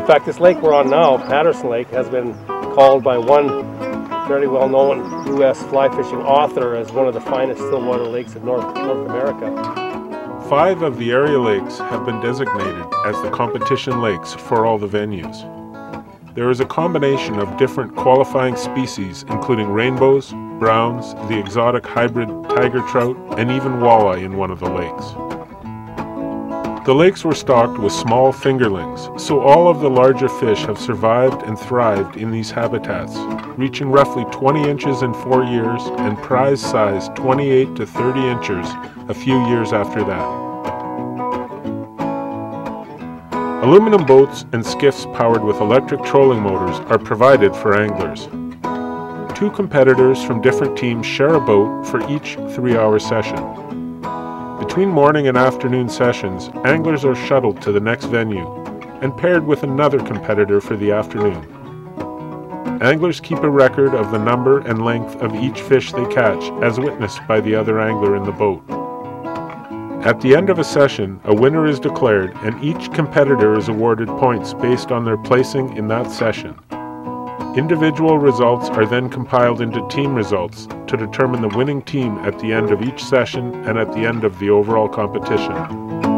In fact, this lake we're on now, Patterson Lake, has been called by one fairly well-known U.S. fly fishing author as one of the finest stillwater lakes in North America. 5 of the area lakes have been designated as the competition lakes for all the venues. There is a combination of different qualifying species, including rainbows, browns, the exotic hybrid tiger trout, and even walleye in one of the lakes. The lakes were stocked with small fingerlings, so all of the larger fish have survived and thrived in these habitats, reaching roughly 20 inches in 4 years and prize size 28 to 30 inches a few years after that. Aluminum boats and skiffs powered with electric trolling motors are provided for anglers. 2 competitors from different teams share a boat for each 3-hour session. Between morning and afternoon sessions, anglers are shuttled to the next venue and paired with another competitor for the afternoon. Anglers keep a record of the number and length of each fish they catch, as witnessed by the other angler in the boat. At the end of a session, a winner is declared and each competitor is awarded points based on their placing in that session. Individual results are then compiled into team results to determine the winning team at the end of each session and at the end of the overall competition.